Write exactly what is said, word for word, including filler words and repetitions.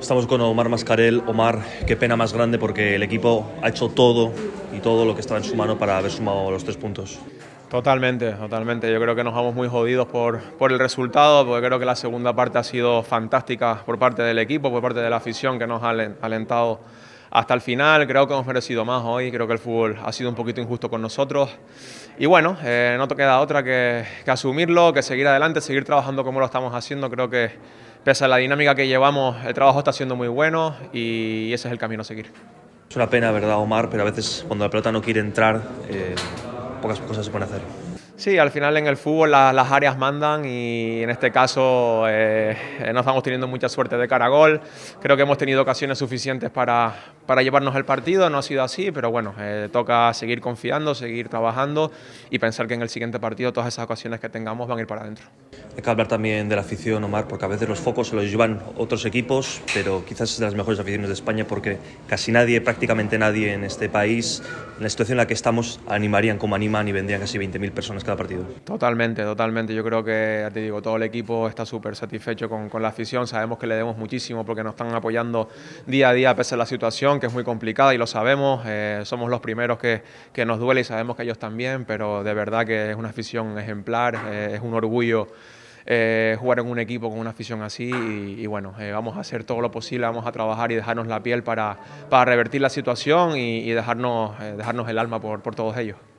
Estamos con Omar Mascarell. Omar, qué pena más grande, porque el equipo ha hecho todo y todo lo que estaba en su mano para haber sumado los tres puntos. Totalmente, totalmente. Yo creo que nos vamos muy jodidos por, por el resultado, porque creo que la segunda parte ha sido fantástica por parte del equipo, por parte de la afición, que nos ha alentado hasta el final. Creo que hemos merecido más hoy, creo que el fútbol ha sido un poquito injusto con nosotros. Y bueno, eh, no te queda otra que, que asumirlo, que seguir adelante, seguir trabajando como lo estamos haciendo. Creo que pese a la dinámica que llevamos, el trabajo está siendo muy bueno y ese es el camino a seguir. Es una pena, ¿verdad, Omar? Pero a veces cuando la pelota no quiere entrar, eh, pocas cosas se pueden hacer. Sí, al final en el fútbol la, las áreas mandan y en este caso eh, no estamos teniendo mucha suerte de cara a gol. Creo que hemos tenido ocasiones suficientes para, para llevarnos el partido, no ha sido así, pero bueno, eh, toca seguir confiando, seguir trabajando y pensar que en el siguiente partido todas esas ocasiones que tengamos van a ir para adentro. Hay que hablar también de la afición, Omar, porque a veces los focos se los llevan otros equipos, pero quizás es de las mejores aficiones de España, porque casi nadie, prácticamente nadie en este país, en la situación en la que estamos, animarían como animan y vendrían casi veinte mil personas cada partido. Totalmente, totalmente. Yo creo que, ya te digo, todo el equipo está súper satisfecho con, con la afición. Sabemos que le debemos muchísimo porque nos están apoyando día a día pese a la situación, que es muy complicada y lo sabemos. Eh, somos los primeros que, que nos duele y sabemos que ellos también, pero de verdad que es una afición ejemplar, eh, es un orgullo Eh, jugar en un equipo con una afición así y, y bueno, eh, vamos a hacer todo lo posible, vamos a trabajar y dejarnos la piel para, para revertir la situación y, y dejarnos, eh, dejarnos el alma por, por todos ellos.